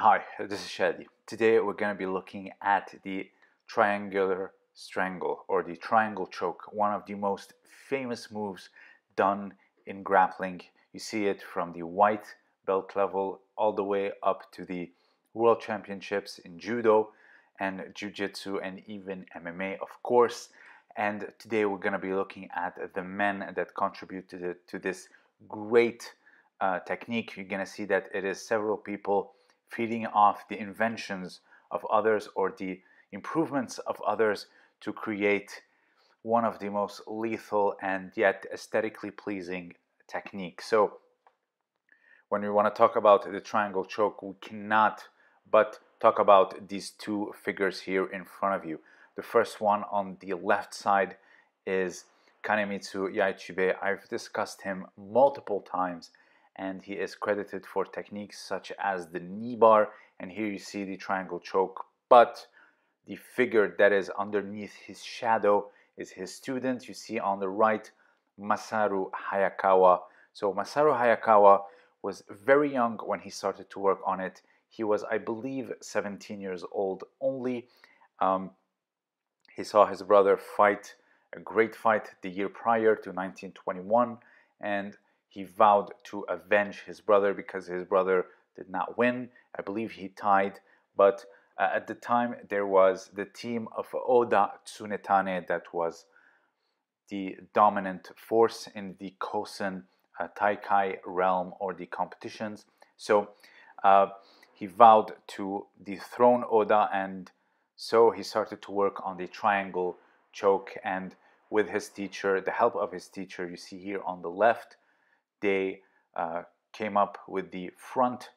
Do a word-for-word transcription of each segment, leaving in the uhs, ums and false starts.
Hi, this is Chadi. Today we're going to be looking at the triangular strangle or the triangle choke, one of the most famous moves done in grappling. You see it from the white belt level all the way up to the world championships in judo and jiu-jitsu and even M M A, of course. And today we're going to be looking at the men that contributed to this great uh, technique. You're going to see that it is several people feeding off the inventions of others or the improvements of others to create one of the most lethal and yet aesthetically pleasing techniques. So when we want to talk about the triangle choke, we cannot but talk about these two figures here in front of you. The first one on the left side is Kanemitsu Yaichibe. I've discussed him multiple times, and he is credited for techniques such as the knee bar, and here you see the triangle choke. But the figure that is underneath his shadow is his student. You see on the right, Masaru Hayakawa. So Masaru Hayakawa was very young when he started to work on it. He was, I believe, seventeen years old only. Um, he saw his brother fight a great fight the year prior to nineteen twenty-one, and he vowed to avenge his brother because his brother did not win. I believe he tied, but uh, at the time there was the team of Oda Tsunetane that was the dominant force in the Kosen uh, Taikai realm or the competitions. So uh, he vowed to dethrone Oda, and so he started to work on the triangle choke, and with his teacher, the help of his teacher, you see here on the left, they uh, came up with the front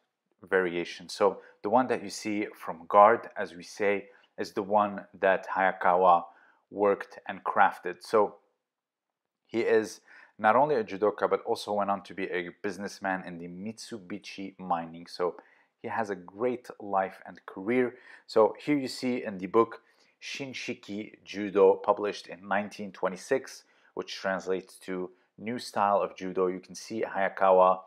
variation. So the one that you see from guard, as we say, is the one that Hayakawa worked and crafted. So he is not only a judoka, but also went on to be a businessman in the Mitsubishi mining. So he has a great life and career. So here you see in the book Shinshiki Judo, published in nineteen twenty-six, which translates to New Style of Judo. You can see Hayakawa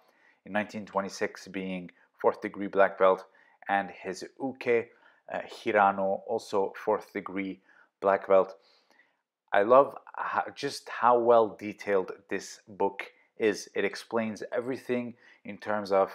in nineteen twenty-six being fourth degree black belt, and his uke uh, Hirano, also fourth degree black belt. I love how, just how well detailed this book is. It explains everything in terms of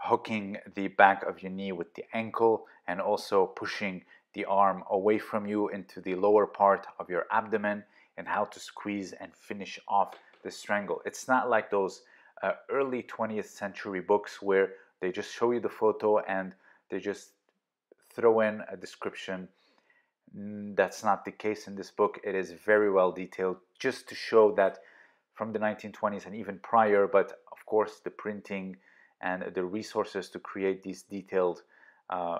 hooking the back of your knee with the ankle and also pushing the arm away from you into the lower part of your abdomen, and how to squeeze and finish off the strangle. It's not like those uh, early twentieth century books where they just show you the photo and they just throw in a description. That's not the case in this book. It is very well detailed, just to show that from the nineteen twenties and even prior, but of course the printing and the resources to create these detailed uh,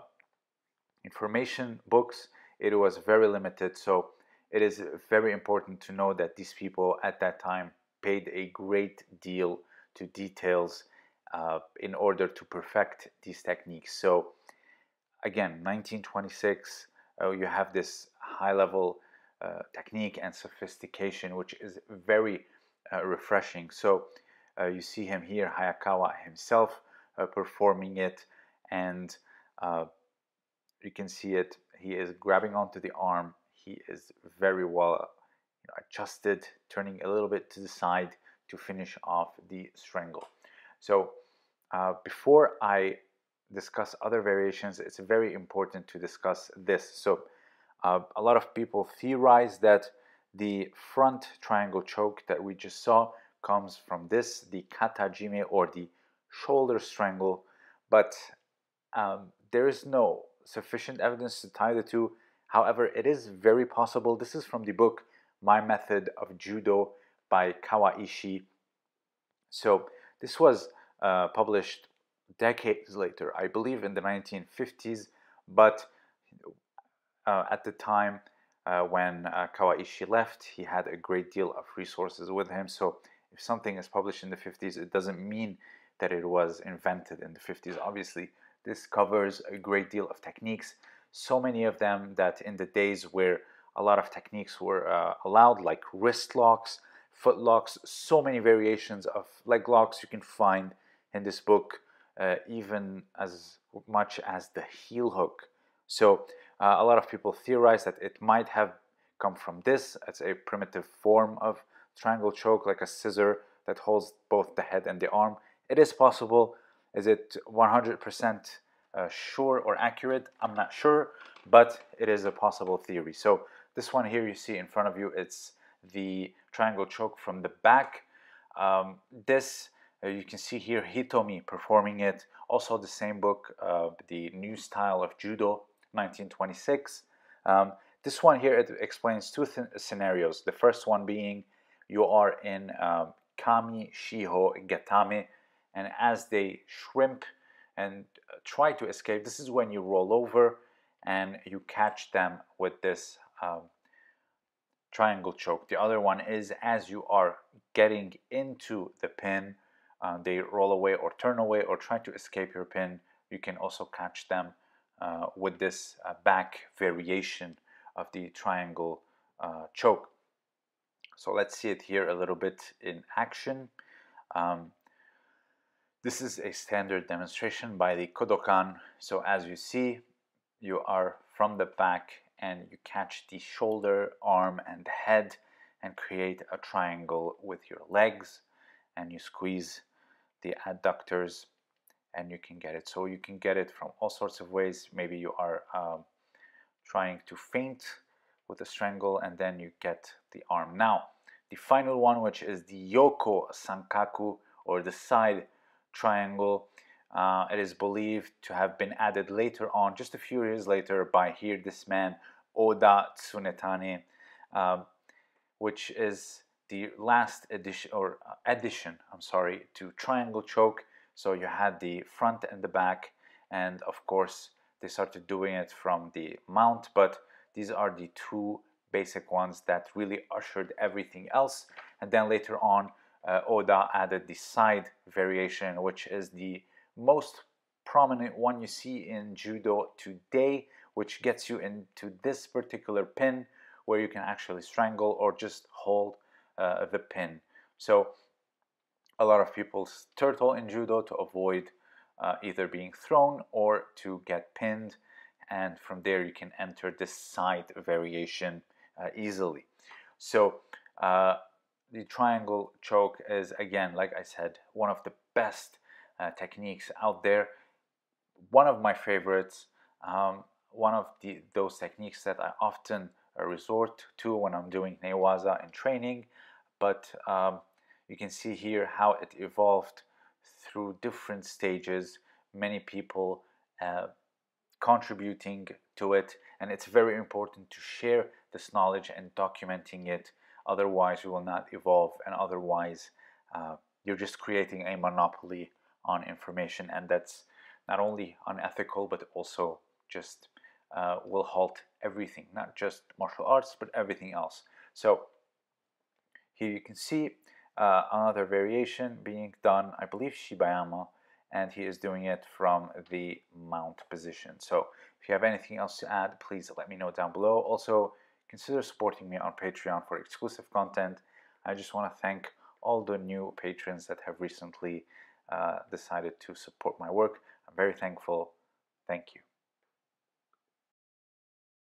information books, it was very limited. So it is very important to know that these people at that time paid a great deal to details uh, in order to perfect these techniques. So again, nineteen twenty-six, uh, you have this high-level uh, technique and sophistication, which is very uh, refreshing. So uh, you see him here, Hayakawa himself uh, performing it, and uh, you can see it. He is grabbing onto the arm. He is very well adjusted, turning a little bit to the side to finish off the strangle. So uh, before I discuss other variations, it's very important to discuss this. So uh, a lot of people theorize that the front triangle choke that we just saw comes from this, the katajime or the shoulder strangle, but um, there is no sufficient evidence to tie the two. However, it is very possible. This is from the book My Method of Judo by Kawaishi. So this was uh, published decades later, I believe in the nineteen fifties, but uh, at the time uh, when uh, Kawaishi left, he had a great deal of resources with him. So if something is published in the fifties, it doesn't mean that it was invented in the fifties. Obviously, this covers a great deal of techniques. So many of them that in the days where a lot of techniques were uh, allowed, like wrist locks, foot locks, so many variations of leg locks you can find in this book. uh, even as much as the heel hook. So uh, a lot of people theorize that it might have come from this. It's a primitive form of triangle choke, like a scissor that holds both the head and the arm. It is possible. Is it one hundred percent uh, sure or accurate? I'm not sure, but it is a possible theory. So this one here you see in front of you, it's the triangle choke from the back. Um, this, uh, you can see here Hitomi performing it. Also the same book, uh, The New Style of Judo, nineteen twenty-six. Um, this one here, it explains two th scenarios. The first one being you are in um, Kami Shiho getame, and as they shrimp and try to escape, this is when you roll over and you catch them with this um, triangle choke. The other one is as you are getting into the pin, uh, they roll away or turn away or try to escape your pin. You can also catch them uh, with this uh, back variation of the triangle uh, choke. So let's see it here a little bit in action. Um, this is a standard demonstration by the Kodokan. So as you see, you are from the back and you catch the shoulder, arm, and the head and create a triangle with your legs, and you squeeze the adductors and you can get it. So you can get it from all sorts of ways. Maybe you are um, trying to feint with a strangle and then you get the arm. Now, the final one, which is the yoko sankaku, or the side triangle, uh, it is believed to have been added later on, just a few years later, by here this man Oda Tsunetane, um, which is the last edition or addition, I'm sorry, to triangle choke. So you had the front and the back, and of course they started doing it from the mount, but these are the two basic ones that really ushered everything else. And then later on, uh, Oda added the side variation, which is the most prominent one you see in judo today, which gets you into this particular pin where you can actually strangle or just hold uh, the pin. So a lot of people turtle in judo to avoid uh, either being thrown or to get pinned. And from there you can enter this side variation uh, easily. So uh, the triangle choke is, again, like I said, one of the best uh, techniques out there, one of my favorites, um, one of the those techniques that I often resort to when I'm doing ne waza and training. But um, you can see here how it evolved through different stages, many people uh, contributing to it, and it's very important to share this knowledge and documenting it, otherwise you will not evolve, and otherwise uh, you're just creating a monopoly on information, and that's not only unethical but also just uh, will halt everything, not just martial arts but everything else. So here you can see uh, another variation being done, I believe Shibayama, and he is doing it from the mount position. So if you have anything else to add, please let me know down below. Also, consider supporting me on Patreon for exclusive content. I just want to thank all the new patrons that have recently uh, decided to support my work. I'm very thankful. Thank you.